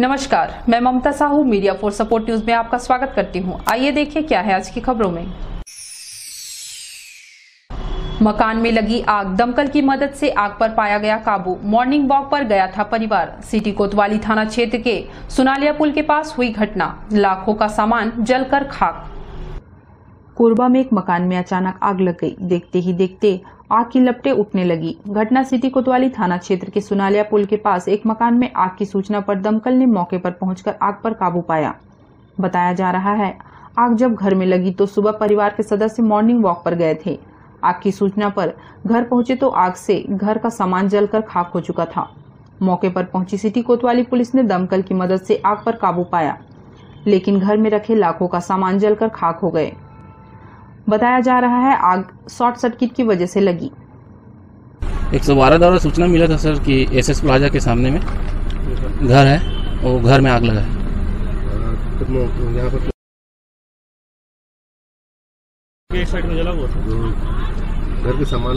नमस्कार, मैं Mamta Sahu media for support news में आपका स्वागत करती हूं। आइए देखिए क्या है आज की खबरों में। मकान में लगी आग, दमकल की मदद से आग पर पाया गया काबू। मॉर्निंग वॉक पर गया था परिवार। सिटी कोतवाली थाना क्षेत्र के सुनालिया पुल के पास हुई घटना, लाखों का सामान जलकर खाक। कोरबा में एक मकान में अचानक आग लग गई। देखते ही देखते आग की लपटें उठने लगी। घटना सिटी कोतवाली थाना क्षेत्र के सुनालिया पुल के पास एक मकान में आग की सूचना पर दमकल ने मौके पर पहुंचकर आग पर काबू पाया। बताया जा रहा है, आग जब घर में लगी तो सुबह परिवार के सदस्य मॉर्निंग वॉक पर गए थे। आग की सूचना पर घर पहुंचे तो आग से घर का सामान जलकर खाक हो चुका था। मौके पर पहुंची सिटी कोतवाली पुलिस ने दमकल की मदद से आग पर काबू पाया, लेकिन घर में रखे लाखों का सामान जलकर खाक हो गए। बताया जा रहा है आग शॉर्ट सर्किट की वजह से लगी। 112 द्वारा सूचना मिला था सर कि एसएस प्लाजा के सामने में घर है और घर में आग लगा है। घर के सामान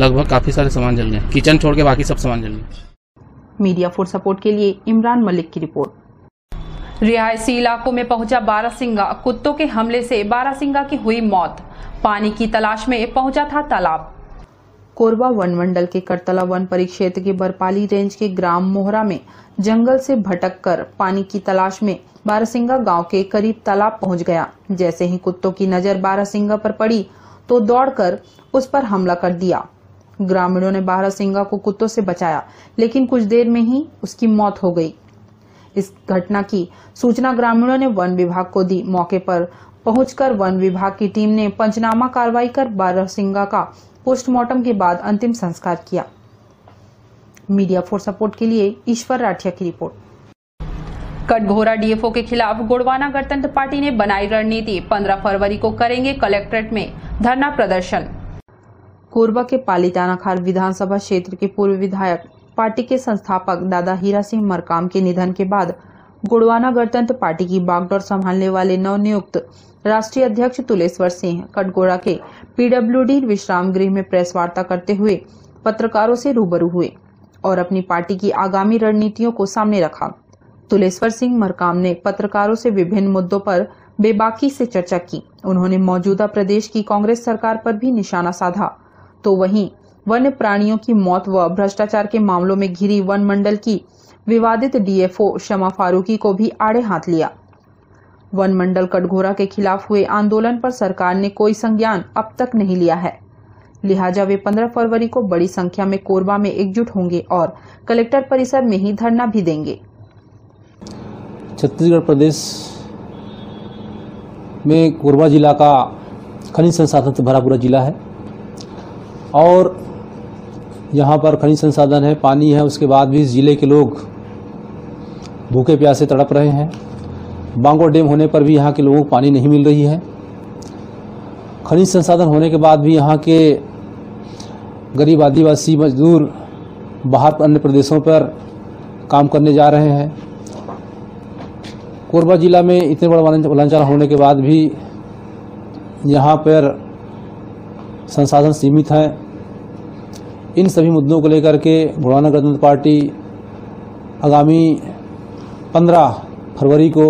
लगभग काफी सारे सामान जल गए, किचन छोड़ के बाकी सब सामान जल गए। मीडिया फॉर सपोर्ट के लिए इमरान मलिक की रिपोर्ट। रिहायशी इलाकों में पहुंचा बारासिंगा, कुत्तों के हमले से बारासिंगा की हुई मौत। पानी की तलाश में पहुंचा था तालाब। कोरबा वन मंडल के करतला वन परिक्षेत्र के बरपाली रेंज के ग्राम मोहरा में जंगल से भटक कर पानी की तलाश में बारासिंगा गांव के करीब तालाब पहुंच गया। जैसे ही कुत्तों की नजर बारासिंगा पर पड़ी तो दौड़कर उस पर हमला कर दिया। ग्रामीणों ने बारासिंगा को कुत्तों से बचाया, लेकिन कुछ देर में ही उसकी मौत हो गयी। इस घटना की सूचना ग्रामीणों ने वन विभाग को दी। मौके पर पहुंचकर वन विभाग की टीम ने पंचनामा कार्रवाई कर बारासिंगा का पोस्टमार्टम के बाद अंतिम संस्कार किया। मीडिया फॉर सपोर्ट के लिए ईश्वर राठिया की रिपोर्ट। कटघोरा डीएफओ के खिलाफ गोंडवाना गणतंत्र पार्टी ने बनाई रणनीति, 15 फरवरी को करेंगे कलेक्ट्रेट में धरना प्रदर्शन। कोरबा के पालीतानाखार विधानसभा क्षेत्र के पूर्व विधायक पार्टी के संस्थापक दादा हीरा सिंह मरकाम के निधन के बाद गोंडवाना गणतंत्र पार्टी की बागडोर संभालने वाले नवनियुक्त राष्ट्रीय अध्यक्ष तुलेश्वर सिंह कटघोरा के पीडब्ल्यूडी विश्राम गृह में प्रेस वार्ता करते हुए पत्रकारों से रूबरू हुए और अपनी पार्टी की आगामी रणनीतियों को सामने रखा। तुलेश्वर सिंह मरकाम ने पत्रकारों से विभिन्न मुद्दों पर बेबाकी से चर्चा की। उन्होंने मौजूदा प्रदेश की कांग्रेस सरकार पर भी निशाना साधा, तो वहीं वन्य प्राणियों की मौत व भ्रष्टाचार के मामलों में घिरी वन मंडल की विवादित डीएफओ शमा फारूकी को भी आड़े हाथ लिया। वन मंडल कटघोरा के खिलाफ हुए आंदोलन पर सरकार ने कोई संज्ञान अब तक नहीं लिया है, लिहाजा वे 15 फरवरी को बड़ी संख्या में कोरबा में एकजुट होंगे और कलेक्टर परिसर में ही धरना भी देंगे। छत्तीसगढ़ प्रदेश में कोरबा जिला का खनिज संसाधन से भरा पूरा जिला है और यहाँ पर खनिज संसाधन है, पानी है, उसके बाद भी ज़िले के लोग भूखे प्यासे तड़प रहे हैं। बांगो डैम होने पर भी यहाँ के लोगों को पानी नहीं मिल रही है। खनिज संसाधन होने के बाद भी यहाँ के गरीब आदिवासी मजदूर बाहर अन्य प्रदेशों पर काम करने जा रहे हैं। कोरबा ज़िला में इतने बड़ा वनांचल होने के बाद भी यहाँ पर संसाधन सीमित हैं। इन सभी मुद्दों को लेकर के गोंडवाना गणतंत्र पार्टी आगामी 15 फरवरी को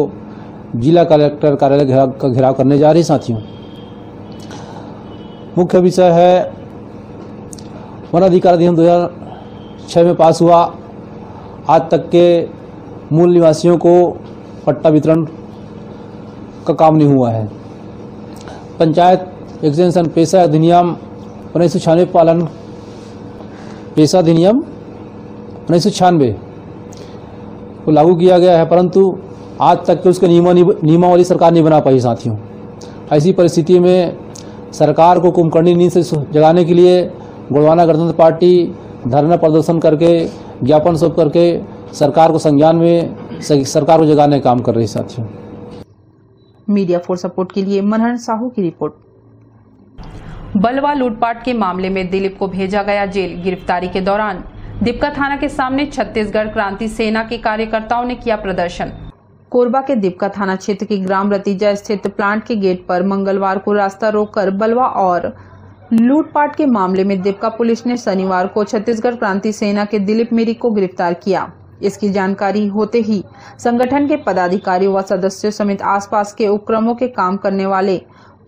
जिला कलेक्टर कार्यालय का घेराव करने जा रही। साथियों, मुख्य विषय है वन अधिकार अधिनियम 2006 में पास हुआ, आज तक के मूल निवासियों को पट्टा वितरण का काम नहीं हुआ है। पंचायत एक्सटेंशन पेशा अधिनियम 1996 पालन, पेशा अधिनियम 1996 को लागू किया गया है, परंतु आज तक के उसके नियमावली सरकार नहीं बना पाई। साथियों, ऐसी परिस्थिति में सरकार को कुंभकर्णी नींद से जगाने के लिए गोंडवाना गणतंत्र पार्टी धरना प्रदर्शन करके, ज्ञापन सौंप करके सरकार को संज्ञान में, सरकार को जगाने का काम कर रही। साथियों, मीडिया फॉर सपोर्ट के लिए मनहरन साहू की रिपोर्ट। बलवा लूटपाट के मामले में दिलीप को भेजा गया जेल। गिरफ्तारी के दौरान दिपका थाना के सामने छत्तीसगढ़ क्रांति सेना के कार्यकर्ताओं ने किया प्रदर्शन। कोरबा के दिपका थाना क्षेत्र के ग्राम रतीजा स्थित प्लांट के गेट पर मंगलवार को रास्ता रोककर बलवा और लूटपाट के मामले में दिपका पुलिस ने शनिवार को छत्तीसगढ़ क्रांति सेना के दिलीप मेरिक को गिरफ्तार किया। इसकी जानकारी होते ही संगठन के पदाधिकारियों व सदस्यों समेत आसपास के उपक्रमों के काम करने वाले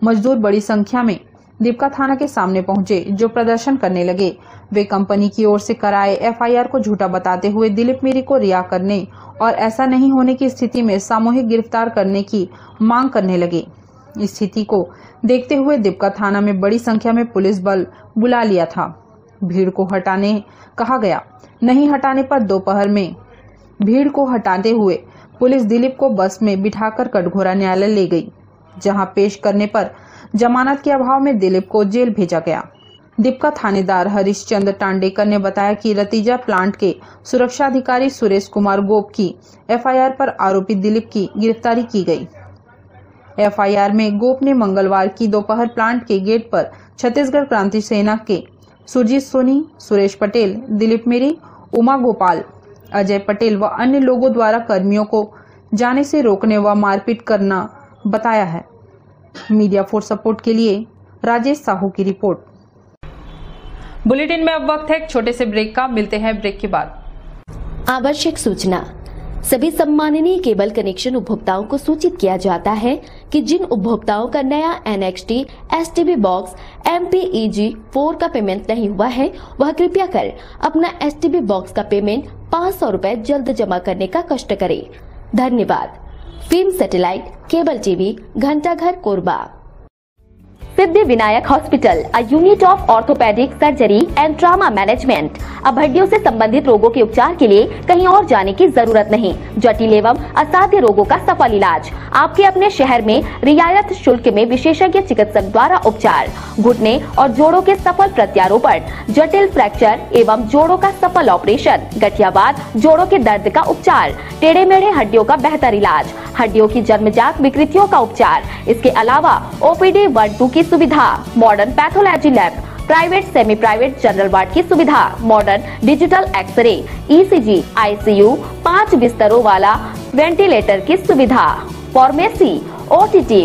मजदूर बड़ी संख्या में दीपका थाना के सामने पहुंचे, जो प्रदर्शन करने लगे। वे कंपनी की ओर से कराए एफआईआर को झूठा बताते हुए दिलीप मेरिक को रिहा करने और ऐसा नहीं होने की स्थिति में सामूहिक गिरफ्तार करने की मांग करने लगे। इस स्थिति को देखते हुए दीपका थाना में बड़ी संख्या में पुलिस बल बुला लिया था। भीड़ को हटाने कहा गया, नहीं हटाने पर दोपहर में भीड़ को हटाते हुए पुलिस दिलीप को बस में बिठाकर कटघोरा न्यायालय ले गई, जहां पेश करने पर जमानत के अभाव में दिलीप को जेल भेजा गया। दीपका थानेदार हरीश चंद्र टांडेकर ने बताया कि रतीजा प्लांट के सुरक्षा अधिकारी सुरेश कुमार गोप की एफआईआर पर आरोपी दिलीप की गिरफ्तारी की गई। एफआईआर में गोप ने मंगलवार की दोपहर प्लांट के गेट पर छत्तीसगढ़ क्रांति सेना के सुरजीत सोनी, सुरेश पटेल, दिलीप मेरिक, उमा गोपाल, अजय पटेल व अन्य लोगों द्वारा कर्मियों को जाने से रोकने व मारपीट करना बताया है। मीडिया फॉर सपोर्ट के लिए राजेश साहू की रिपोर्ट। बुलेटिन में अब वक्त है एक छोटे से ब्रेक का, मिलते हैं ब्रेक के बाद। आवश्यक सूचना, सभी सम्माननीय केबल कनेक्शन उपभोक्ताओं को सूचित किया जाता है कि जिन उपभोक्ताओं का नया NXT STB बॉक्स MPEG 4 का पेमेंट नहीं हुआ है, वह कृपया कर अपना STB बॉक्स का पेमेंट 500 रूपए जल्द जमा करने का कष्ट करें। धन्यवाद। Film satellite cable TV Ghantaghar Korba. Siddhi Vinayak hospital, a unit of orthopaedic surgery and trauma management. अब हड्डियों से संबंधित रोगों के उपचार के लिए कहीं और जाने की जरूरत नहीं। जटिल एवं असाध्य रोगों का सफल इलाज, आपके अपने शहर में रियायत शुल्क में विशेषज्ञ चिकित्सक द्वारा उपचार। घुटने और जोड़ों के सफल प्रत्यारोपण, जटिल फ्रैक्चर एवं जोड़ों का सफल ऑपरेशन, गठियावाद, जोड़ों के दर्द का उपचार, टेढ़े मेढ़े हड्डियों का बेहतर इलाज, हड्डियों की जन्मजात विकृतियों का उपचार। इसके अलावा OPD 1-2 की सुविधा, modern pathology lab, private semi private general ward की सुविधा, modern digital x-ray, ECG, ICU, 5 बिस्तरों वाला वेंटिलेटर की सुविधा, pharmacy, OTT,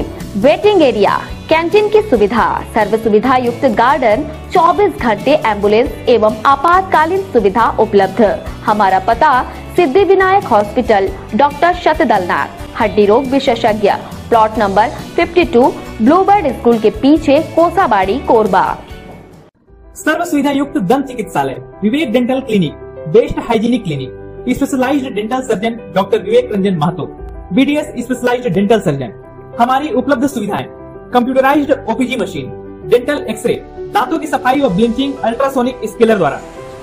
waiting area, canteen की सुविधा, सर्व सुविधा युक्त गार्डन, 24 घंटे एम्बुलेंस एवं आपातकालीन सुविधा उपलब्ध। हमारा पता सिद्धि विनायक हॉस्पिटल, डॉक्टर शतदलनाथ, हड्डी रोग विशेषज्ञ, प्लॉट नंबर 52, ब्लूबर्ड स्कूल के पीछे, कोसाबाड़ी, कोरबा। सर्व सुविधा युक्त दंत चिकित्सालय Vivek dental clinic, best hygienic clinic, specialised dental surgeon doctor Vivek Ranjan Mahato, BDS specialised dental surgeon. हमारी उपलब्ध सुविधाएं, computerised OPG machine, dental x-ray, दांतों की सफाई और ब्लिंचिंग अल्ट्रासोनिक स्केलर द्वारा,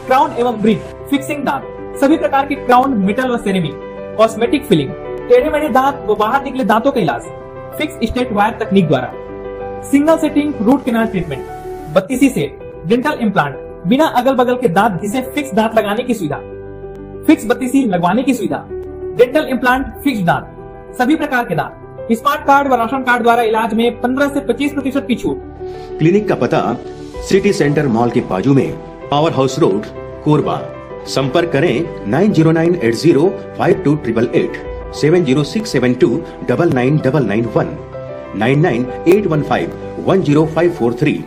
क्राउन एवं ब्रिज फिक्सिंग दांत, सभी प्रकार के क्राउन, मेटल और सेरेमिक, कॉस्मेटिक फिलिंग, टेढ़े मेढ़े दांत वो बाहर निकले दांतों का इलाज, फिक्स स्टेट वायर तकनीक द्वारा, single setting root canal treatment, 32 से डेंटल इम्प्लांट, बिना अगल बगल के दांत घिसे फिक्स दांत लगाने की सुविधा, फिक्स 32 लगवाने की सुविधा, डेंटल इम्प्लांट, फिक्स दांत, सभी प्रकार के दांत, स्मार्ट कार्ड व राशन कार्ड द्वारा इलाज में 15 से 25% की छूट। क्लिनिक का पता सिटी सेंटर मॉल के बाजू में, पावर हाउस रोड, कोरबा। संपर्क करें 9098052888, 7067299991, 9981510543।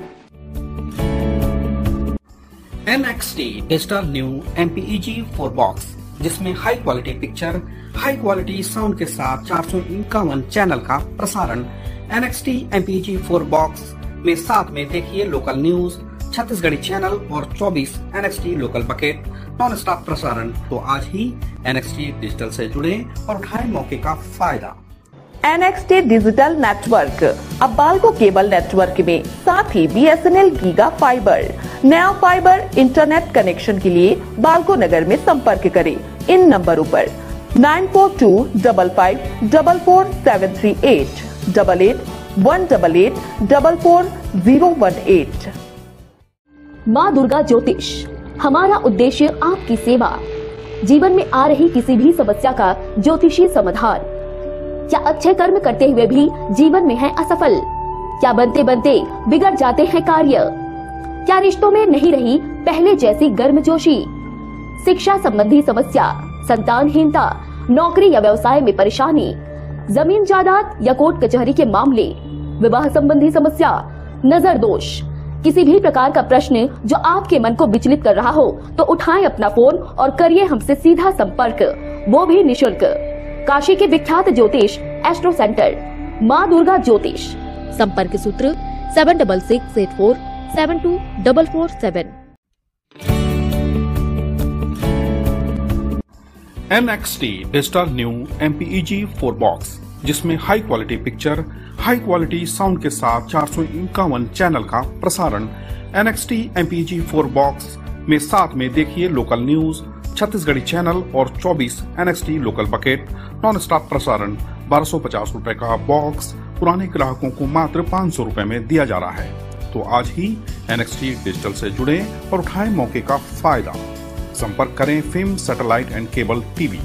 NXT digital new MPEG 4 box, जिसमें high quality picture, high quality sound के साथ 451 चैनल का प्रसारण। NXT MPEG 4 बॉक्स में साथ में देखिए लोकल न्यूज, छत्तीसगढ़ी चैनल और 24 NXT local bucket, non stop प्रसारण। तो आज ही NXT डिजिटल से जुड़े और उठाए मौके का फायदा। NXT डिजिटल नेटवर्क अब बालको केबल नेटवर्क में, साथ ही BSNL गीगा फाइबर, नया फाइबर इंटरनेट कनेक्शन के लिए बालको नगर में संपर्क करें इन नंबरों पर 9425544738, 8818844018। माँ दुर्गा ज्योतिष, हमारा उद्देश्य आपकी सेवा। जीवन में आ रही किसी भी समस्या का ज्योतिषीय समाधान। क्या अच्छे कर्म करते हुए भी जीवन में है असफल? क्या बनते बनते बिगड़ जाते हैं कार्य? क्या रिश्तों में नहीं रही पहले जैसी गर्मजोशी? शिक्षा संबंधी समस्या, संतानहीनता, नौकरी या व्यवसाय में परेशानी, जमीन जायदाद या कोर्ट कचहरी के मामले, विवाह संबंधी समस्या, नजर दोष, किसी भी प्रकार का प्रश्न जो आपके मन को विचलित कर रहा हो तो उठाएं अपना फोन और करिए हमसे सीधा संपर्क, वो भी निशुल्क। काशी के विख्यात ज्योतिष एस्ट्रो सेंटर, माँ दुर्गा ज्योतिष। संपर्क सूत्र 7668472447। MXT digital new MPEG 4 box, जिसमें high quality picture, high quality sound के साथ 451 चैनल का प्रसारण। NXT MPEG 4 बॉक्स में साथ में देखिए लोकल न्यूज, छत्तीसगढ़ी चैनल और 24 NXT local bucket non stop प्रसारण। 1250 रूपए का बॉक्स पुराने ग्राहकों को मात्र 500 रूपए में दिया जा रहा है। तो आज ही NXT डिजिटल से जुड़े और उठाएं मौके का फायदा। संपर्क करें film, satellite and cable TV.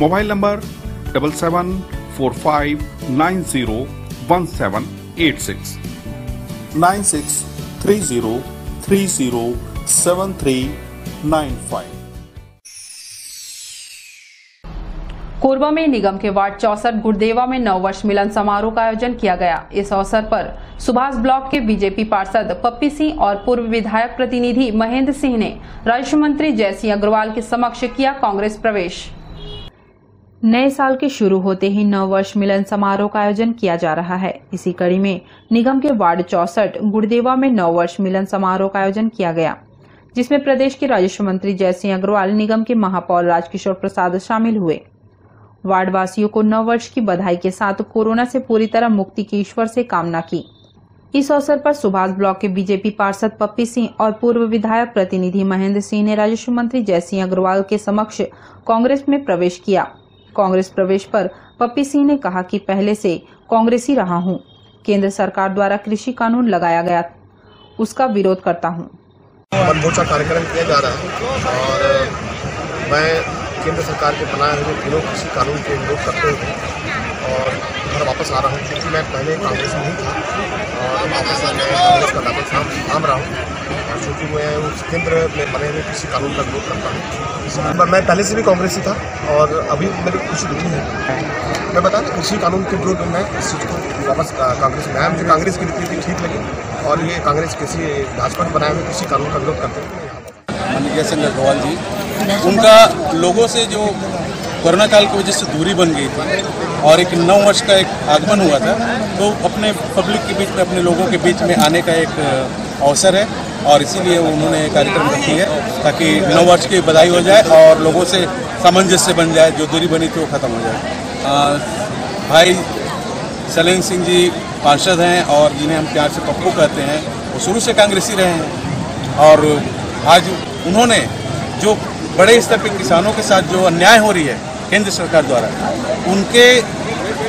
Mobile number 7745901786 9630307395। Korba में निगम के वार्ड 64 गुड़देवा में 9 वर्ष मिलन समारोह का आयोजन किया गया। इस अवसर पर सुभाष ब्लॉक के बीजेपी पार्षद पप्पी सिंह और पूर्व विधायक प्रतिनिधि महेंद्र सिंह ने राज्य मंत्री जय सिंह अग्रवाल के समक्ष किया कांग्रेस प्रवेश। नए साल के शुरू होते ही 9 वर्ष मिलन समारोह का आयोजन किया जा रहा है। इसी कड़ी में निगम के वार्ड 64 गुड़देवा में 9 वर्ष मिलन समारोह का आयोजन किया गया, जिसमें प्रदेश के राजस्व मंत्री जय सिंह अग्रवाल, निगम के महापौर राज किशोर प्रसाद शामिल हुए। वार्ड वासियों को 9 वर्ष की बधाई के साथ कोरोना से पूरी तरह मुक्ति की ईश्वर से कामना की। इस अवसर पर सुभाष ब्लॉक के बीजेपी पार्षद पप्पी सिंह और पूर्व विधायक प्रतिनिधि महेंद्र सिंह ने राजस्व मंत्री जय सिंह अग्रवाल के समक्ष कांग्रेस में प्रवेश किया। कांग्रेस प्रवेश पर पप्पी सिंह ने कहा कि पहले से कांग्रेसी रहा हूं। केंद्र सरकार द्वारा कृषि कानून लगाया गया, उसका विरोध करता हूं। मनमोर्चा कार्यक्रम किया जा रहा है और मैं केंद्र सरकार के बनाए हुए तीनों कृषि कानून के विरोध करते हुए और घर वापस आ रहा हूँ, क्योंकि मैं पहले कांग्रेस में ही था और वापस आने कांग्रेस का दामन थाम रहा हूँ। और चूँकि मैं उस केंद्र में बने हुए कृषि कानून का विरोध करता हूँ। मैं पहले से भी कांग्रेस ही था और अभी मेरी खुशी नहीं है। मैं बता दें, कृषि कानून के विरोध में इस चीज़ को वापस कांग्रेस में आया। मुझे कांग्रेस की नीति ठीक लगी और ये कांग्रेस किसी भाजपा ने बनाए हुए कृषि कानून का विरोध करते हुए जय सिंह अग्रवाल जी, उनका लोगों से जो कोरोना काल की वजह से दूरी बन गई थी और एक 9 वर्ष का एक आगमन हुआ था, तो अपने पब्लिक के बीच में, अपने लोगों के बीच में आने का एक अवसर है और इसीलिए उन्होंने कार्यक्रम रखी है ताकि 9 वर्ष की बधाई हो जाए और लोगों से सामंजस्य बन जाए, जो दूरी बनी थी वो ख़त्म हो जाए। भाई शैलेंद्र सिंह जी पार्षद हैं और जिन्हें हम प्यार से पप्पू कहते हैं, वो शुरू से कांग्रेसी रहे हैं और आज उन्होंने जो बड़े स्तर पर किसानों के साथ जो अन्याय हो रही है केंद्र सरकार द्वारा, उनके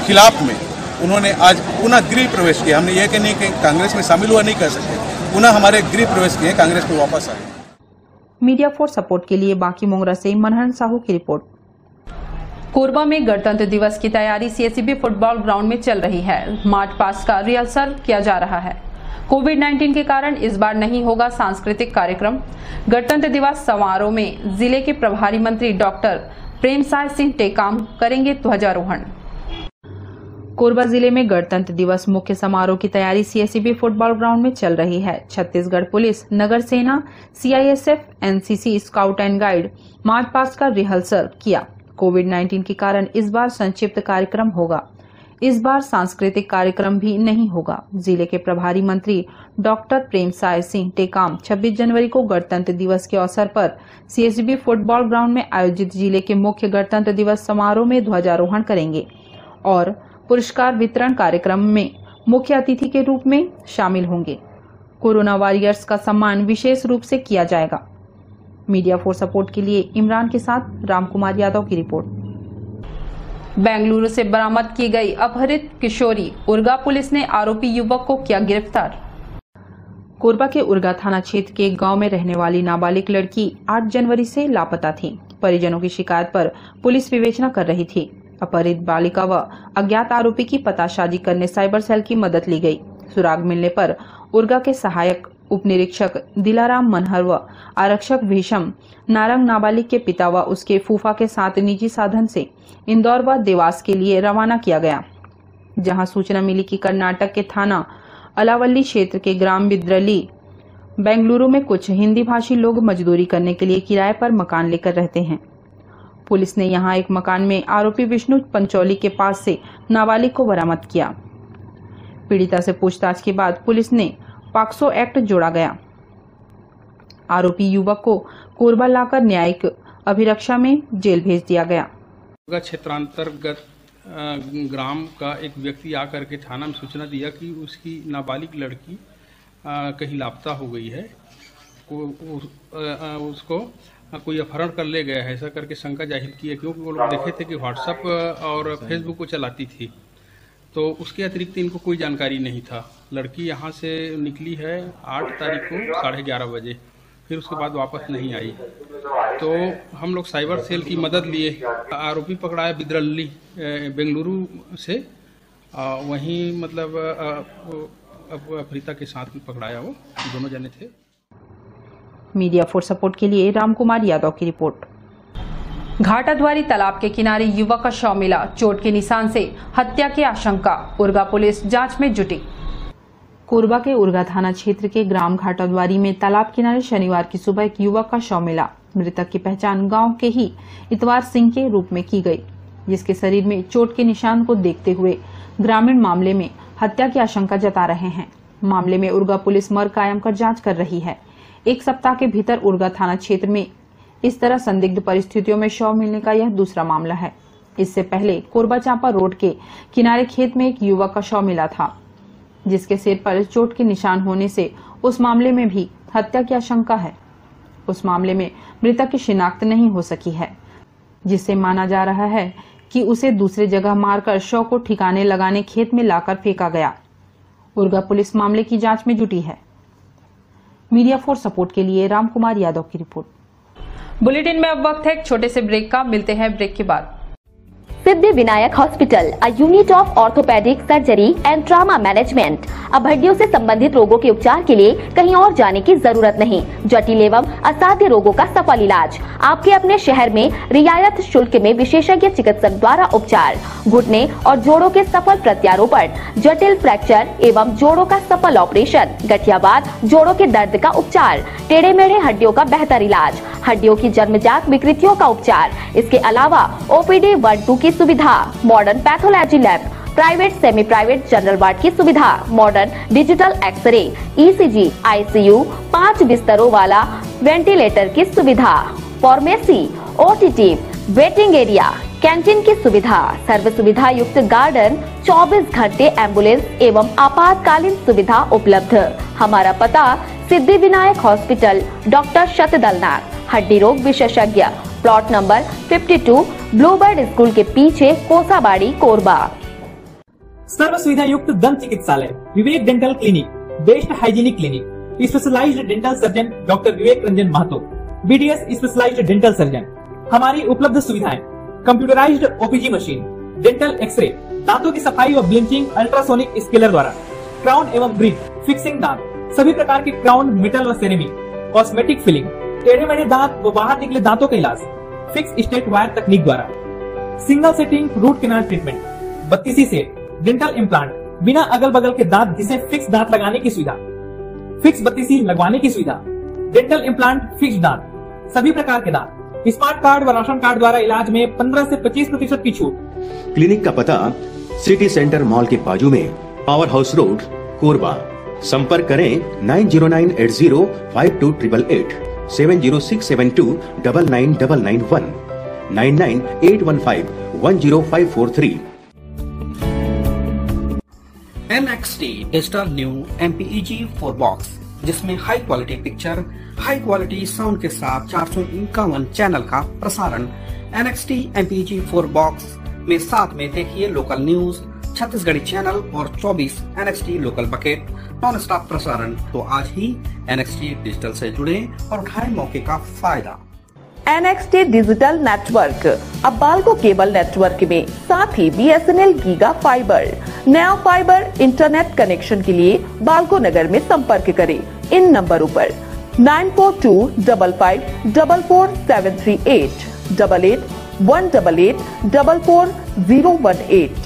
खिलाफ में उन्होंने आज पुनः गृह प्रवेश किया। हमने ये कि नहीं कि कांग्रेस में शामिल हुआ, नहीं कर सकते, पुनः हमारे गृह प्रवेश किए, कांग्रेस में वापस आए। मीडिया फॉर सपोर्ट के लिए बाकी मोंगरा से मनहरन साहू की रिपोर्ट। कोरबा में गणतंत्र दिवस की तैयारी CSCB फुटबॉल ग्राउंड में चल रही है। मार्च पास्ट का रिहर्सल किया जा रहा है। कोविड-19 के कारण इस बार नहीं होगा सांस्कृतिक कार्यक्रम। गणतंत्र दिवस समारोह में जिले के प्रभारी मंत्री डॉक्टर प्रेमसाय सिंह टेकाम करेंगे ध्वजारोहण। कोरबा जिले में गणतंत्र दिवस मुख्य समारोह की तैयारी CSCB फुटबॉल ग्राउंड में चल रही है। छत्तीसगढ़ पुलिस, नगर सेना, CISF, NCC, scout and guide march past का रिहर्सल किया। कोविड-19 के कारण इस बार संक्षिप्त कार्यक्रम होगा। इस बार सांस्कृतिक कार्यक्रम भी नहीं होगा। जिले के प्रभारी मंत्री डॉक्टर प्रेमसाय सिंह टेकाम 26 जनवरी को गणतंत्र दिवस के अवसर पर CSCB फुटबॉल ग्राउंड में आयोजित जिले के मुख्य गणतंत्र दिवस समारोह में ध्वजारोहण करेंगे और पुरस्कार वितरण कार्यक्रम में मुख्य अतिथि के रूप में शामिल होंगे। कोरोना वॉरियर्स का सम्मान विशेष रूप से किया जाएगा। मीडिया फॉर सपोर्ट के लिए इमरान के साथ रामकुमार यादव की रिपोर्ट। बेंगलुरु से बरामद की गई अपहृत किशोरी, उर्गा पुलिस ने आरोपी युवक को किया गिरफ्तार। कोरबा के उर्गा थाना क्षेत्र के गांव में रहने वाली नाबालिग लड़की 8 जनवरी से लापता थी। परिजनों की शिकायत पर पुलिस विवेचना कर रही थी। अपहृत बालिका व अज्ञात आरोपी की पताशाजी करने साइबर सेल की मदद ली गई। सुराग मिलने पर उर्गा के सहायक उप निरीक्षक दिलाराम मनहरवा, आरक्षक भीषम नारंग नाबालिग के पिता व उसके फूफा के साथ निजी साधन से इंदौर व देवास के लिए रवाना किया गया, जहां सूचना मिली कि कर्नाटक के थाना अलावली क्षेत्र के ग्राम बिद्रली बेंगलुरु में कुछ हिंदी भाषी लोग मजदूरी करने के लिए किराए पर मकान लेकर रहते हैं। पुलिस ने यहां एक मकान में आरोपी विष्णु पंचौली के पास से नाबालिग को बरामद किया। पीड़िता से पूछताछ के बाद पुलिस ने पॉक्सो एक्ट जोड़ा गया। आरोपी युवक को कोरबा लाकर न्यायिक अभिरक्षा में जेल भेज दिया गया। क्षेत्रांतर्गत ग्राम का एक व्यक्ति आकर के थाना में सूचना दिया कि उसकी नाबालिग लड़की कहीं लापता हो गई है, उसको कोई अपहरण कर ले गया है, ऐसा करके शंका जाहिर की है, क्योंकि वो लोग देखे थे कि व्हाट्सएप और फेसबुक को चलाती थी। तो उसके अतिरिक्त इनको कोई जानकारी नहीं था। लड़की यहाँ से निकली है 8 तारीख को 11:30 बजे, फिर उसके बाद वापस नहीं आई। तो हम लोग साइबर सेल की मदद लिए आरोपी पकड़ा है बिद्रल्ली बेंगलुरु से, वहीं मतलब अफ्रीका के साथ पकड़ाया, वो दोनों जने थे। मीडिया फॉर सपोर्ट के लिए राम कुमार यादव की रिपोर्ट। घाटाद्वारी तालाब के किनारे युवक का शव मिला, चोट के निशान से हत्या की आशंका, उर्गा पुलिस जांच में जुटी। कोरबा के उर्गा थाना क्षेत्र के ग्राम घाटाद्वारी में तालाब किनारे शनिवार की सुबह एक युवक का शव मिला। मृतक की पहचान गांव के ही इतवार सिंह के रूप में की गई, जिसके शरीर में चोट के निशान को देखते हुए ग्रामीण मामले में हत्या की आशंका जता रहे हैं। मामले में उर्गा पुलिस मर्ग कायम कर जाँच कर रही है। एक सप्ताह के भीतर उर्गा थाना क्षेत्र में इस तरह संदिग्ध परिस्थितियों में शव मिलने का यह दूसरा मामला है। इससे पहले कोरबा चांपा रोड के किनारे खेत में एक युवक का शव मिला था, जिसके सिर पर चोट के निशान होने से उस मामले में भी हत्या की आशंका है। उस मामले में मृतक की शिनाख्त नहीं हो सकी है, जिससे माना जा रहा है कि उसे दूसरे जगह मारकर शव को ठिकाने लगाने खेत में लाकर फेंका गया। उर्गा पुलिस मामले की जाँच में जुटी है। मीडिया फॉर सपोर्ट के लिए रामकुमार यादव की रिपोर्ट। बुलेटिन में अब वक्त है एक छोटे से ब्रेक का, मिलते हैं ब्रेक के बाद। Siddhi Vinayak hospital, a unit of orthopaedic surgery and trauma management. अब हड्डियों से संबंधित रोगों के उपचार के लिए कहीं और जाने की जरूरत नहीं। जटिल एवं असाध्य रोगों का सफल इलाज, आपके अपने शहर में रियायत शुल्क में विशेषज्ञ चिकित्सक द्वारा उपचार। घुटने और जोड़ों के सफल प्रत्यारोपण, जटिल फ्रैक्चर एवं जोड़ों का सफल ऑपरेशन, गठियावाद, जोड़ों के दर्द का उपचार, टेढ़े मेढ़े हड्डियों का बेहतर इलाज, हड्डियों की जन्मजात विकृतियों का उपचार। इसके अलावा ओपीडी वार्ड 2 की सुविधा, modern pathology lab, private semi private general ward की सुविधा, modern digital x-ray, ECG, ICU, 5 बिस्तरों वाला वेंटिलेटर की सुविधा, pharmacy, OTT, waiting area, canteen की सुविधा, सर्व सुविधा युक्त गार्डन, 24 घंटे एम्बुलेंस एवं आपातकालीन सुविधा उपलब्ध। हमारा पता सिद्धि विनायक हॉस्पिटल, डॉक्टर शतदल नाग, हड्डी रोग विशेषज्ञ, प्लॉट नंबर 52, ब्लूबर्ड स्कूल के पीछे, कोसाबाड़ी, कोरबा। सर्व सुविधा युक्त दंत चिकित्सालय Vivek dental clinic, best hygienic clinic, specialised dental surgeon doctor Vivek Ranjan Mahato, BDS specialised dental surgeon. हमारी उपलब्ध सुविधाएं computerised OPG machine, dental x-ray, दांतों की सफाई और ब्लिंचिंग अल्ट्रासोनिक स्केलर द्वारा, क्राउन एवं ब्रिज फिक्सिंग दांत, सभी प्रकार के क्राउन, मेटल और सेरेमिक, कॉस्मेटिक फिलिंग, टेढ़े मेढ़े दांत वो बाहर निकले दांतों का इलाज, फिक्स स्टेट वायर तकनीक द्वारा, single setting root canal treatment, 32 से डेंटल इम्प्लांट, बिना अगल बगल के दांत जिसे फिक्स दांत लगाने की सुविधा, फिक्स 32 लगवाने की सुविधा, डेंटल इम्प्लांट, फिक्स दांत, सभी प्रकार के दांत, स्मार्ट कार्ड व राशन कार्ड द्वारा इलाज में 15 से 25% की छूट। क्लिनिक का पता सिटी सेंटर मॉल के बाजू में, पावर हाउस रोड, कोरबा। संपर्क करें 9098052888, 7067299991, 9981510543। MXT is the new MPEG 4 box, जिसमें high quality picture, high quality sound के साथ 451 चैनल का प्रसारण। NXT MPEG 4 बॉक्स में साथ में देखिए लोकल न्यूज, छत्तीसगढ़ी चैनल और 24 NXT local bucket, non stop प्रसारण। तो आज ही NXT डिजिटल से जुड़े और उठाए मौके का फायदा। NXT डिजिटल नेटवर्क अब बाल्को केबल नेटवर्क में, साथ ही BSNL गीगा फाइबर, नया फाइबर इंटरनेट कनेक्शन के लिए बाल्को नगर में संपर्क करें इन नंबरों पर 9425544738, 8818844018।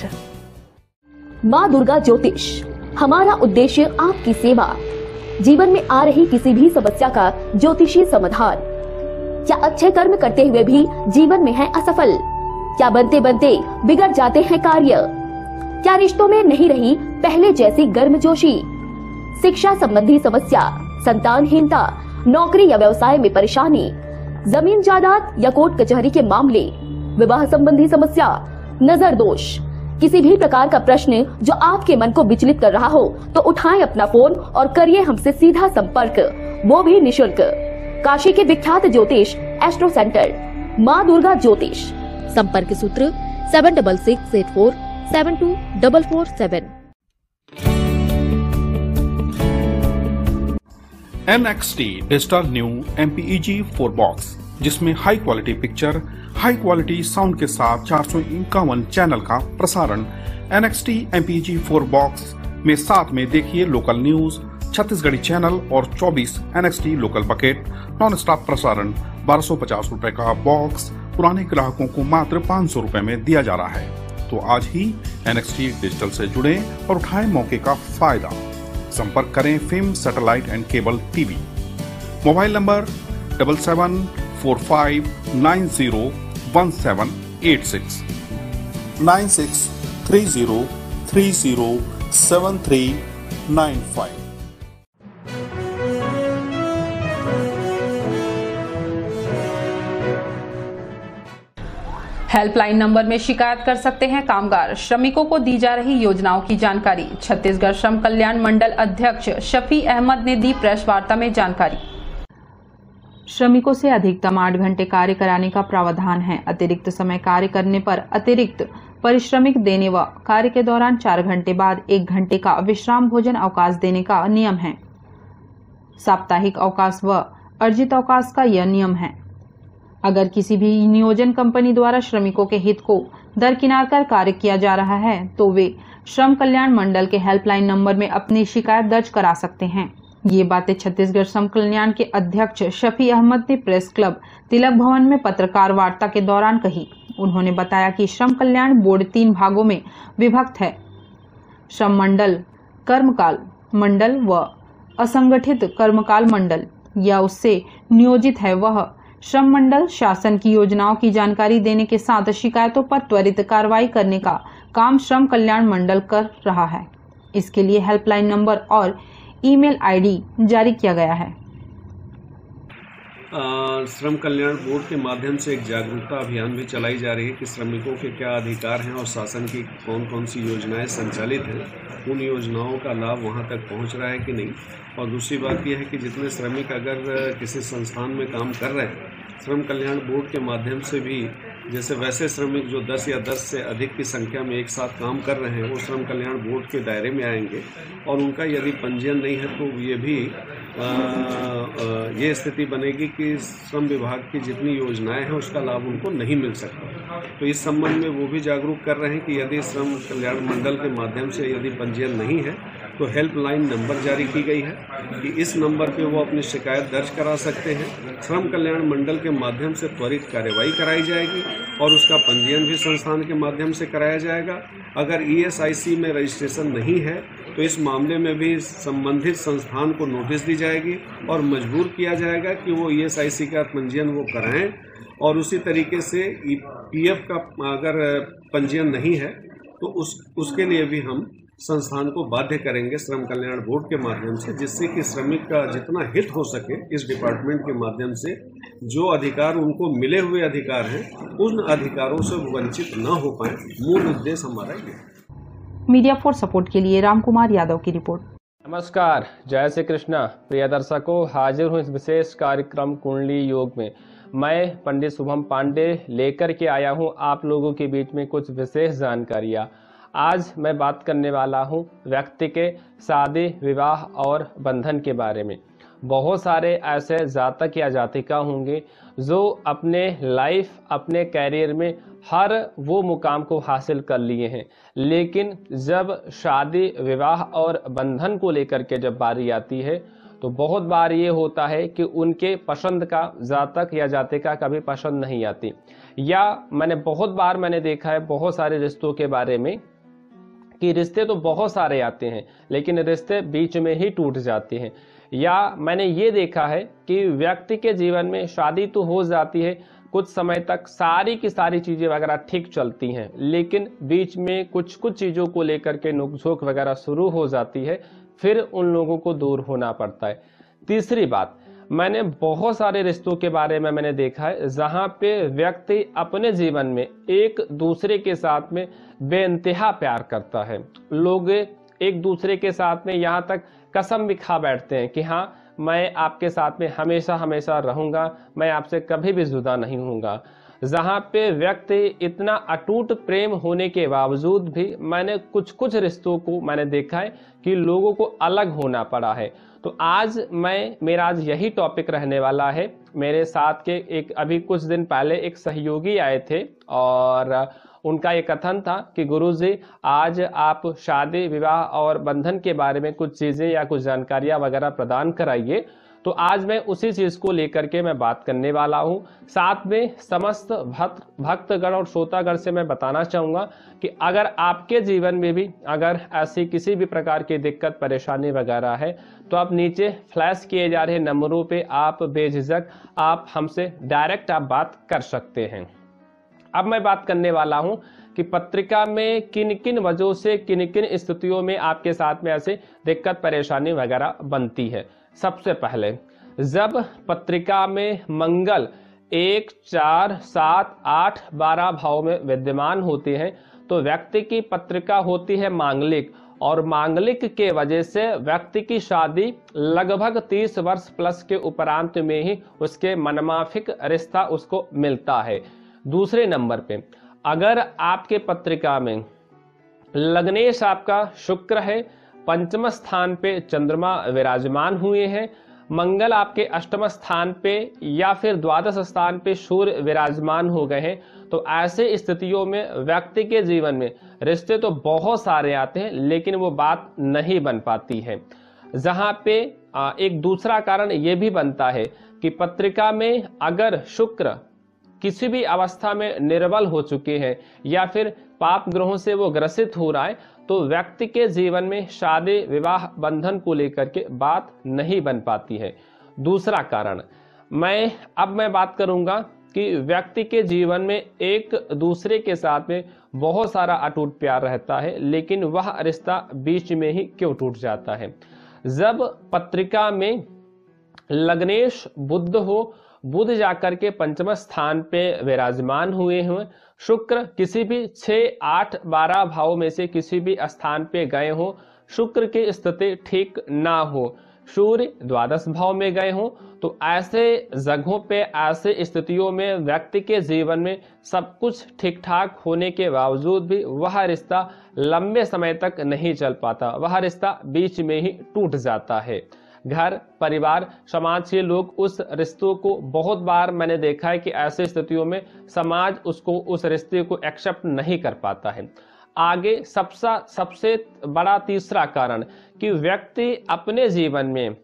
माँ दुर्गा ज्योतिष, हमारा उद्देश्य आपकी सेवा। जीवन में आ रही किसी भी समस्या का ज्योतिषी समाधान। क्या अच्छे कर्म करते हुए भी जीवन में है असफल? क्या बनते बनते बिगड़ जाते हैं कार्य? क्या रिश्तों में नहीं रही पहले जैसी गर्मजोशी? शिक्षा संबंधी समस्या, संतानहीनता, नौकरी या व्यवसाय में परेशानी, जमीन जायदाद या कोर्ट कचहरी के मामले, विवाह संबंधी समस्या, नजर दोष, किसी भी प्रकार का प्रश्न जो आपके मन को विचलित कर रहा हो तो उठाएं अपना फोन और करिए हमसे सीधा संपर्क, वो भी निशुल्क। काशी के विख्यात ज्योतिष एस्ट्रो सेंटर, माँ दुर्गा ज्योतिष। संपर्क सूत्र 7668472447। NXT digital new MPEG 4 box, जिसमें high quality picture, high quality sound के साथ 451 चैनल का प्रसारण। NXT MPEG 4 बॉक्स में साथ में देखिए लोकल न्यूज, छत्तीसगढ़ी चैनल और 24 NXT local bucket, non stop प्रसारण। 1250 रूपए का बॉक्स पुराने ग्राहकों को मात्र 500 रूपए में दिया जा रहा है। तो आज ही NXT डिजिटल से जुड़े और उठाए मौके का फायदा। संपर्क करें film, satellite and cable TV. Mobile number 7745901786 9630307395। Helpline number में शिकायत कर सकते हैं कामगार। श्रमिकों को दी जा रही योजनाओं की जानकारी। छत्तीसगढ़ श्रम कल्याण मंडल अध्यक्ष शफी अहमद ने दी प्रेस वार्ता में जानकारी। श्रमिकों से अधिकतम 8 घंटे कार्य कराने का प्रावधान है। अतिरिक्त समय कार्य करने पर अतिरिक्त पारिश्रमिक देने व कार्य के दौरान 4 घंटे बाद 1 घंटे का विश्राम भोजन अवकाश देने का नियम है। साप्ताहिक अवकाश व अर्जित अवकाश का यह नियम है। अगर किसी भी नियोजन कंपनी द्वारा श्रमिकों के हित को दरकिनार कर कार्य किया जा रहा है तो वे श्रम कल्याण मंडल के हेल्पलाइन नंबर में अपनी शिकायत दर्ज करा सकते हैं। ये बातें छत्तीसगढ़ श्रम कल्याण के अध्यक्ष शफी अहमद ने प्रेस क्लब तिलक भवन में पत्रकार वार्ता के दौरान कही। उन्होंने बताया कि श्रम कल्याण बोर्ड 3 भागों में विभक्त है। श्रम मंडल, कर्मकाल मंडल व असंगठित कर्मकाल मंडल या उससे नियोजित है। वह श्रम मंडल शासन की योजनाओं की जानकारी देने के साथ शिकायतों पर त्वरित कार्रवाई करने का काम श्रम कल्याण मंडल कर रहा है। इसके लिए हेल्पलाइन नंबर और ईमेल आईडी जारी किया गया है। श्रम कल्याण बोर्ड के माध्यम से एक जागरूकता अभियान भी चलाई जा रही है कि श्रमिकों के क्या अधिकार हैं और शासन की कौन कौन सी योजनाएं संचालित हैं, उन योजनाओं का लाभ वहां तक पहुंच रहा है कि नहीं। और दूसरी बात यह है कि जितने श्रमिक अगर किसी संस्थान में काम कर रहे हैं, श्रम कल्याण बोर्ड के माध्यम से भी जैसे वैसे श्रमिक जो 10 या 10 से अधिक की संख्या में एक साथ काम कर रहे हैं वो श्रम कल्याण बोर्ड के दायरे में आएंगे और उनका यदि पंजीयन नहीं है तो ये भी ये स्थिति बनेगी कि श्रम विभाग की जितनी योजनाएं हैं उसका लाभ उनको नहीं मिल सकता। तो इस संबंध में वो भी जागरूक कर रहे हैं कि यदि श्रम कल्याण मंडल के माध्यम से यदि पंजीयन नहीं है तो हेल्पलाइन नंबर जारी की गई है कि इस नंबर पे वो अपनी शिकायत दर्ज करा सकते हैं। श्रम कल्याण मंडल के माध्यम से त्वरित कार्रवाई कराई जाएगी और उसका पंजीयन भी संस्थान के माध्यम से कराया जाएगा। अगर ESIC में रजिस्ट्रेशन नहीं है तो इस मामले में भी संबंधित संस्थान को नोटिस दी जाएगी और मजबूर किया जाएगा कि वो ESIC का पंजीयन वो कराएं। और उसी तरीके से PF का अगर पंजीयन नहीं है तो उसके लिए भी हम संस्थान को बाध्य करेंगे श्रम कल्याण बोर्ड के माध्यम से, जिससे कि श्रमिक का जितना हित हो सके इस डिपार्टमेंट के माध्यम से जो अधिकार उनको मिले हुए अधिकार हैं उन अधिकारों से वंचित न हो पाए। मूल उद्देश्य हमारा ये। मीडिया फॉर सपोर्ट के लिए राम कुमार यादव की रिपोर्ट। नमस्कार, जय श्री कृष्णा। प्रिय दर्शकों, हाजिर हूँ इस विशेष कार्यक्रम कुंडली योग में। मैं पंडित शुभम पांडे लेकर के आया हूँ आप लोगों के बीच में कुछ विशेष जानकारियाँ। आज मैं बात करने वाला हूं व्यक्ति के शादी विवाह और बंधन के बारे में। बहुत सारे ऐसे जातक या जातिका होंगे जो अपने लाइफ, अपने कैरियर में हर वो मुकाम को हासिल कर लिए हैं, लेकिन जब शादी विवाह और बंधन को लेकर के जब बारी आती है तो बहुत बार ये होता है कि उनके पसंद का जातक या जातिका कभी पसंद नहीं आती। या बहुत बार मैंने देखा है बहुत सारे रिश्तों के बारे में कि रिश्ते तो बहुत सारे आते हैं लेकिन रिश्ते बीच में ही टूट जाते हैं। या मैंने ये देखा है कि व्यक्ति के जीवन में शादी तो हो जाती है, कुछ समय तक सारी की सारी चीजें वगैरह ठीक चलती हैं, लेकिन बीच में कुछ कुछ चीजों को लेकर के नोकझोंक वगैरह शुरू हो जाती है, फिर उन लोगों को दूर होना पड़ता है। तीसरी बात, मैंने बहुत सारे रिश्तों के बारे में मैंने देखा है जहाँ पे व्यक्ति अपने जीवन में एक दूसरे के साथ में बेइंतहा प्यार करता है, लोग एक दूसरे के साथ में यहाँ तक कसम भी खा बैठते हैं कि हाँ मैं आपके साथ में हमेशा हमेशा रहूंगा, मैं आपसे कभी भी जुदा नहीं होऊंगा। जहाँ पे व्यक्ति इतना अटूट प्रेम होने के बावजूद भी मैंने कुछ कुछ रिश्तों को मैंने देखा है कि लोगों को अलग होना पड़ा है। तो आज मेरा आज यही टॉपिक रहने वाला है। मेरे साथ के एक अभी कुछ दिन पहले एक सहयोगी आए थे और उनका ये कथन था कि गुरुजी आज आप शादी विवाह और बंधन के बारे में कुछ चीजें या कुछ जानकारियां वगैरह प्रदान कराइए। तो आज मैं उसी चीज को लेकर के मैं बात करने वाला हूँ। साथ में समस्त भक्तगण और श्रोतागण से मैं बताना चाहूंगा कि अगर आपके जीवन में भी अगर ऐसी किसी भी प्रकार की दिक्कत परेशानी वगैरह है तो आप नीचे फ्लैश किए जा रहे नंबरों पे आप बेझिझक आप हमसे डायरेक्ट आप बात कर सकते हैं। अब मैं बात करने वाला हूं कि पत्रिका में किन किन वजहों से किन किन स्थितियों में आपके साथ में ऐसे दिक्कत परेशानी वगैरह बनती है। सबसे पहले जब पत्रिका में मंगल 1, 4, 7, 8, 12 भाव में विद्यमान होते हैं तो व्यक्ति की पत्रिका होती है मांगलिक, और मांगलिक के वजह से व्यक्ति की शादी लगभग 30 वर्ष प्लस के उपरांत में ही उसके मनमाफिक रिश्ता उसको मिलता है। दूसरे नंबर पे अगर आपके पत्रिका में लग्नेश आपका शुक्र है, पंचम स्थान पे चंद्रमा विराजमान हुए हैं, मंगल आपके अष्टम स्थान पे या फिर द्वादश स्थान पे सूर्य विराजमान हो गए हैं, तो ऐसे स्थितियों में व्यक्ति के जीवन में रिश्ते तो बहुत सारे आते हैं लेकिन वो बात नहीं बन पाती है। जहाँ पे एक दूसरा कारण ये भी बनता है कि पत्रिका में अगर शुक्र किसी भी अवस्था में निर्बल हो चुके हैं या फिर पाप ग्रहों से वो ग्रसित हो रहा है तो व्यक्ति के जीवन में शादी विवाह बंधन को लेकर के बात नहीं बन पाती है। दूसरा कारण अब मैं बात करूंगा कि व्यक्ति के जीवन में एक दूसरे के साथ में बहुत सारा अटूट प्यार रहता है लेकिन वह रिश्ता बीच में ही क्यों टूट जाता है। जब पत्रिका में लग्नेश बुध हो, बुध जाकर के पंचम स्थान पे विराजमान हुए हुए, शुक्र किसी भी 6, 8, 12 भाव में से किसी भी स्थान पे गए हो, शुक्र की स्थिति ठीक ना हो, सूर्य द्वादश भाव में गए हो, तो ऐसे जगहों पे ऐसे स्थितियों में व्यक्ति के जीवन में सब कुछ ठीक ठाक होने के बावजूद भी वह रिश्ता लंबे समय तक नहीं चल पाता, वह रिश्ता बीच में ही टूट जाता है। घर परिवार समाज के लोग उस रिश्तों को बहुत बार मैंने देखा है कि ऐसे स्थितियों में समाज उसको उस रिश्ते को एक्सेप्ट नहीं कर पाता है। आगे सबसे बड़ा तीसरा कारण कि व्यक्ति अपने जीवन में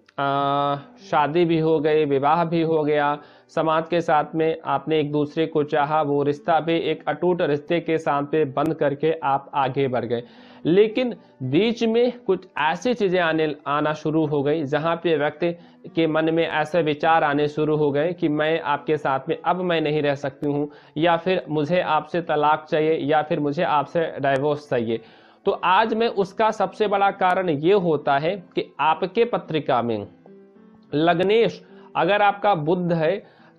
शादी भी हो गई, विवाह भी हो गया, समाज के साथ में आपने एक दूसरे को चाहा, वो रिश्ता भी एक अटूट रिश्ते के साथ पे बंद करके आप आगे बढ़ गए, लेकिन बीच में कुछ ऐसी चीज़ें आना शुरू हो गई जहाँ पे व्यक्ति के मन में ऐसे विचार आने शुरू हो गए कि मैं आपके साथ में अब मैं नहीं रह सकती हूँ, या फिर मुझे आपसे तलाक चाहिए, या फिर मुझे आपसे डाइवोर्स चाहिए। तो आज मैं उसका सबसे बड़ा कारण ये होता है कि आपके पत्रिका में लग्नेश अगर आपका बुध है,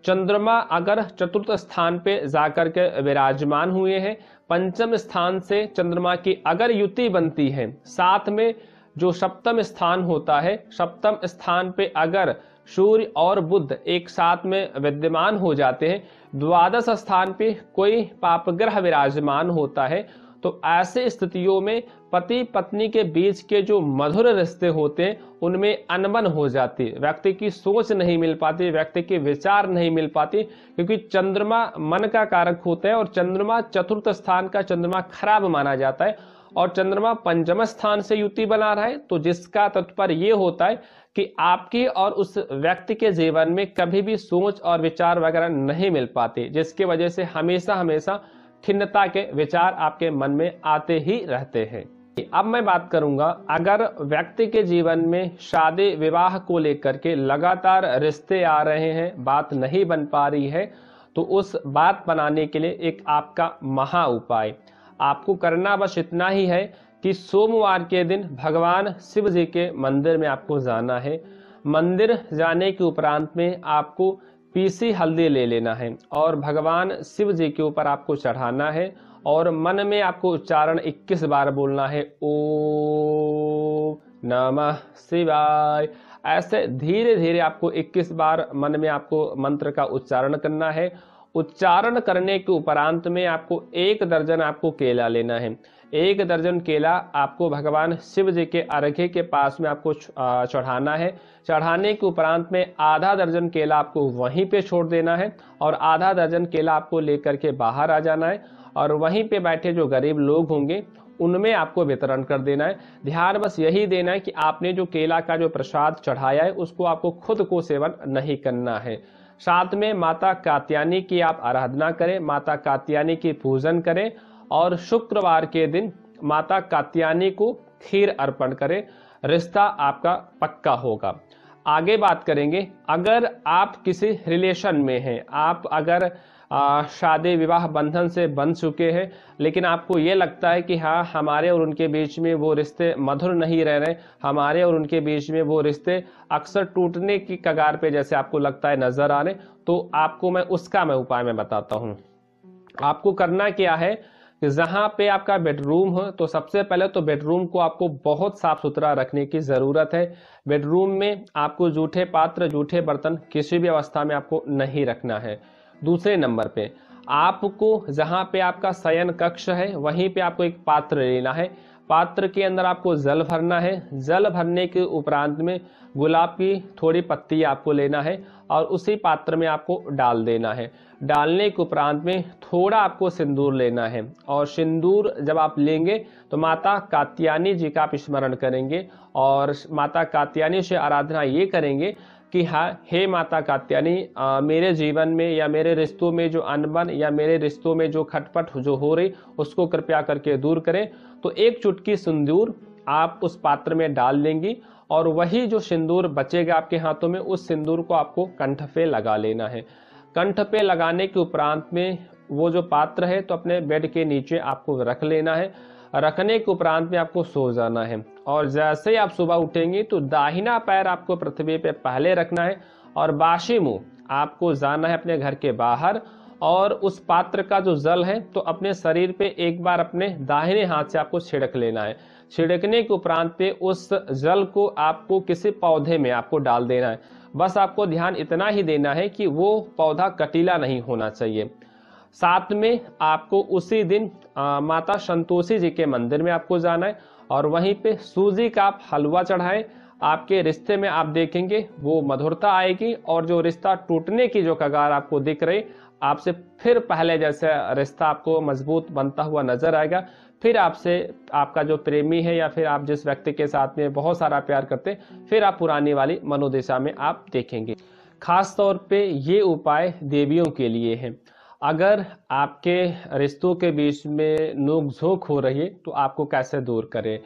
चंद्रमा अगर चतुर्थ स्थान पे जाकर के विराजमान हुए हैं, पंचम स्थान से चंद्रमा की अगर युति बनती है, साथ में जो सप्तम स्थान होता है, सप्तम स्थान पे अगर सूर्य और बुध एक साथ में विद्यमान हो जाते हैं, द्वादश स्थान पे कोई पापग्रह विराजमान होता है, तो ऐसे स्थितियों में पति पत्नी के बीच के जो मधुर रिश्ते होते हैं उनमें अनबन हो जाती, व्यक्ति की सोच नहीं मिल पाती, व्यक्ति के विचार नहीं मिल पाती, क्योंकि चंद्रमा मन का कारक होता है और चंद्रमा चतुर्थ स्थान का चंद्रमा खराब माना जाता है और चंद्रमा पंचम स्थान से युति बना रहा है, तो जिसका तात्पर्य ये होता है कि आपकी और उस व्यक्ति के जीवन में कभी भी सोच और विचार वगैरह नहीं मिल पाते, जिसकी वजह से हमेशा हमेशा खिन्नता के विचार आपके मन में आते ही रहते हैं। अब मैं बात करूंगा अगर व्यक्ति के जीवन में शादी विवाह को लेकर के लगातार रिश्ते आ रहे हैं, बात नहीं बन पा रही है, तो उस बात बनाने के लिए एक आपका महा उपाय आपको करना बस इतना ही है कि सोमवार के दिन भगवान शिव जी के मंदिर में आपको जाना है। मंदिर जाने के उपरांत में आपको पीसी हल्दी ले लेना है और भगवान शिव जी के ऊपर आपको चढ़ाना है और मन में आपको उच्चारण 21 बार बोलना है, ओम नमः शिवाय। ऐसे धीरे धीरे आपको 21 बार मन में आपको मंत्र का उच्चारण करना है। उच्चारण करने के उपरांत में आपको 1 दर्जन आपको केला लेना है। 1 दर्जन केला आपको भगवान शिव जी के अर्घे के पास में आपको चढ़ाना है। चढ़ाने के उपरांत में आधा दर्जन केला आपको वहीं पे छोड़ देना है और आधा दर्जन केला आपको लेकर के बाहर आ जाना है और वहीं पे बैठे जो गरीब लोग होंगे उनमें आपको वितरण कर देना है। ध्यान बस यही देना है कि आपने जो केला का जो प्रसाद चढ़ाया है उसको आपको खुद को सेवन नहीं करना है। साथ में माता कात्यायनी की आप आराधना करें, माता कात्यायनी की पूजन करें और शुक्रवार के दिन माता कात्यायनी को खीर अर्पण करें। रिश्ता आपका पक्का होगा। आगे बात करेंगे, अगर आप किसी रिलेशन में हैं, आप अगर शादी विवाह बंधन से बंध चुके हैं लेकिन आपको ये लगता है कि हाँ हमारे और उनके बीच में वो रिश्ते मधुर नहीं रह रहे, हमारे और उनके बीच में वो रिश्ते अक्सर टूटने की कगार पे जैसे आपको लगता है नजर आ रहे, तो आपको मैं उसका उपाय में बताता हूँ। आपको करना क्या है कि जहाँ पे आपका बेडरूम हो तो सबसे पहले तो बेडरूम को आपको बहुत साफ सुथरा रखने की ज़रूरत है। बेडरूम में आपको जूठे पात्र जूठे बर्तन किसी भी अवस्था में आपको नहीं रखना है। दूसरे नंबर पे आपको जहाँ पे आपका शयन कक्ष है वहीं पे आपको एक पात्र लेना है। पात्र के अंदर आपको जल भरना है। जल भरने के उपरांत में गुलाब की थोड़ी पत्ती आपको लेना है और उसी पात्र में आपको डाल देना है। डालने के उपरांत में थोड़ा आपको सिंदूर लेना है और सिंदूर जब आप लेंगे तो माता कात्यायनी जी का आप स्मरण करेंगे और माता कात्यायनी से आराधना ये करेंगे कि हाँ हे माता कात्यायनी, मेरे जीवन में या मेरे रिश्तों में जो अनबन या मेरे रिश्तों में जो खटपट जो हो रही उसको कृपया करके दूर करें। तो 1 चुटकी सिंदूर आप उस पात्र में डाल देंगी और वही जो सिंदूर बचेगा आपके हाथों में उस सिंदूर को आपको कंठ पे लगा लेना है। कंठ पे लगाने के उपरांत में वो जो पात्र है तो अपने बेड के नीचे आपको रख लेना है। रखने के उपरांत में आपको सो जाना है और जैसे ही आप सुबह उठेंगे तो दाहिना पैर आपको पृथ्वी पे पहले रखना है और बाशी मुँह आपको जाना है अपने घर के बाहर और उस पात्र का जो जल है तो अपने शरीर पे एक बार अपने दाहिने हाथ से आपको छिड़क लेना है। छिड़कने के उपरांत पे उस जल को आपको किसी पौधे में आपको डाल देना है। बस आपको ध्यान इतना ही देना है कि वो पौधा कटीला नहीं होना चाहिए। साथ में आपको उसी दिन माता संतोषी जी के मंदिर में आपको जाना है और वहीं पे सूजी का आप हलवा चढ़ाएं। आपके रिश्ते में आप देखेंगे वो मधुरता आएगी और जो रिश्ता टूटने की जो कगार आपको दिख रही आपसे फिर पहले जैसे रिश्ता आपको मजबूत बनता हुआ नजर आएगा। फिर आपसे आपका जो प्रेमी है या फिर आप जिस व्यक्ति के साथ में बहुत सारा प्यार करते फिर आप पुरानी वाली मनोदशा में आप देखेंगे। खास तौर पे ये उपाय देवियों के लिए है। अगर आपके रिश्तों के बीच में नोकझोंक हो रही है तो आपको कैसे दूर करें,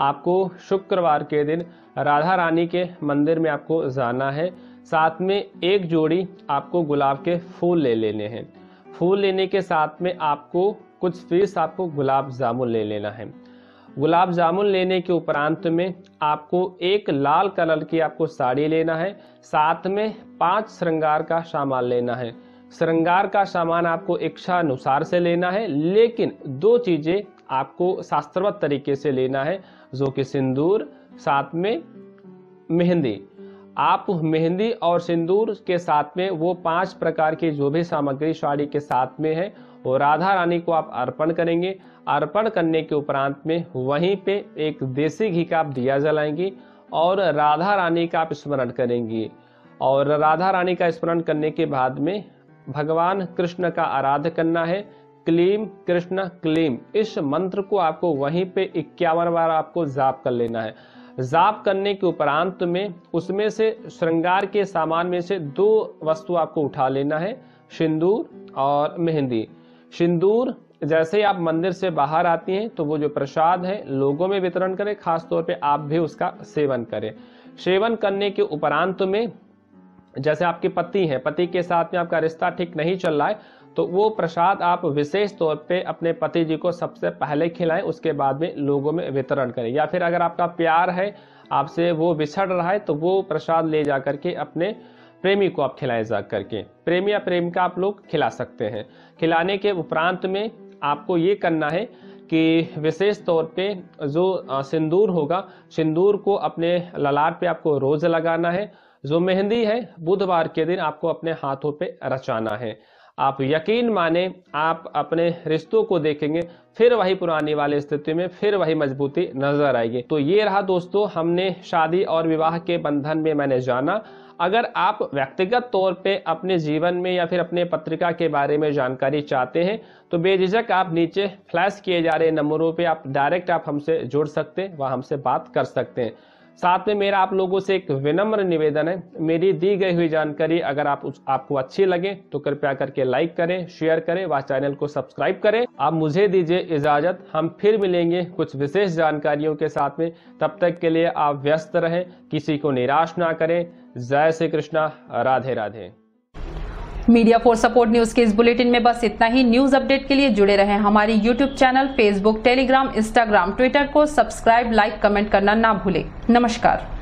आपको शुक्रवार के दिन राधा रानी के मंदिर में आपको जाना है। साथ में 1 जोड़ी आपको गुलाब के फूल ले लेने हैं। फूल लेने के साथ में आपको कुछ पीस आपको गुलाब जामुन ले लेना है। गुलाब जामुन लेने के उपरांत में आपको एक लाल कलर की आपको साड़ी लेना है। साथ में 5 श्रृंगार का सामान लेना है। श्रृंगार का सामान आपको इच्छा अनुसार से लेना है लेकिन 2 चीजें आपको शास्त्रवत तरीके से लेना है जो कि सिंदूर साथ में मेहंदी। आप मेहंदी और सिंदूर के साथ में वो 5 प्रकार की जो भी सामग्री साड़ी के साथ में है वो राधा रानी को आप अर्पण करेंगे। अर्पण करने के उपरांत में वहीं पे एक देसी घी का आप दिया जलाएंगी और राधा रानी का आप स्मरण करेंगी और राधा रानी का स्मरण करने के बाद में भगवान कृष्ण का आराध करना है। क्लीम कृष्ण क्लीम इस मंत्र को आपको वहीं पे 51 बार आपको जाप कर लेना है। जाप करने के उपरांत में उसमें से श्रृंगार के सामान में से 2 वस्तु आपको उठा लेना है, सिंदूर और मेहंदी। सिंदूर जैसे ही आप मंदिर से बाहर आती हैं तो वो जो प्रसाद है लोगों में वितरण करें, खासतौर पे आप भी उसका सेवन करें। सेवन करने के उपरांत में जैसे आपकी पति है, पति के साथ में आपका रिश्ता ठीक नहीं चल रहा है तो वो प्रसाद आप विशेष तौर पे अपने पति जी को सबसे पहले खिलाएं, उसके बाद में लोगों में वितरण करें। या फिर अगर आपका प्यार है, आपसे वो बिछड़ रहा है, तो वो प्रसाद ले जा करके अपने प्रेमी को आप खिलाएं, जा करके प्रेमी या प्रेमिका आप लोग खिला सकते हैं। खिलाने के उपरांत में आपको ये करना है कि विशेष तौर पे जो सिंदूर होगा, सिंदूर को अपने ललाट पे आपको रोज लगाना है। जो मेहंदी है बुधवार के दिन आपको अपने हाथों पे रचाना है। आप यकीन माने आप अपने रिश्तों को देखेंगे फिर वही पुरानी वाली स्थिति में फिर वही मजबूती नजर आएगी। तो ये रहा दोस्तों, हमने शादी और विवाह के बंधन में मैंने जाना। अगर आप व्यक्तिगत तौर पे अपने जीवन में या फिर अपने पत्रिका के बारे में जानकारी चाहते हैं तो बेझिझक आप नीचे फ्लैश किए जा रहे नंबरों पे आप डायरेक्ट आप हमसे जुड़ सकते हैं, वह हमसे बात कर सकते हैं। साथ में मेरा आप लोगों से एक विनम्र निवेदन है, मेरी दी गई हुई जानकारी अगर आपको अच्छी लगे तो कृपया करके लाइक करें, शेयर करें, वह चैनल को सब्सक्राइब करें। आप मुझे दीजिए इजाजत, हम फिर मिलेंगे कुछ विशेष जानकारियों के साथ में। तब तक के लिए आप व्यस्त रहें, किसी को निराश ना करें। जय Shri Krishna, Radhe Radhe. Media for support news के इस बुलेटिन में बस इतना ही। न्यूज अपडेट के लिए जुड़े रहें हमारे YouTube channel, Facebook, Telegram, Instagram, Twitter को सब्सक्राइब, लाइक, कमेंट करना ना भूलें। नमस्कार।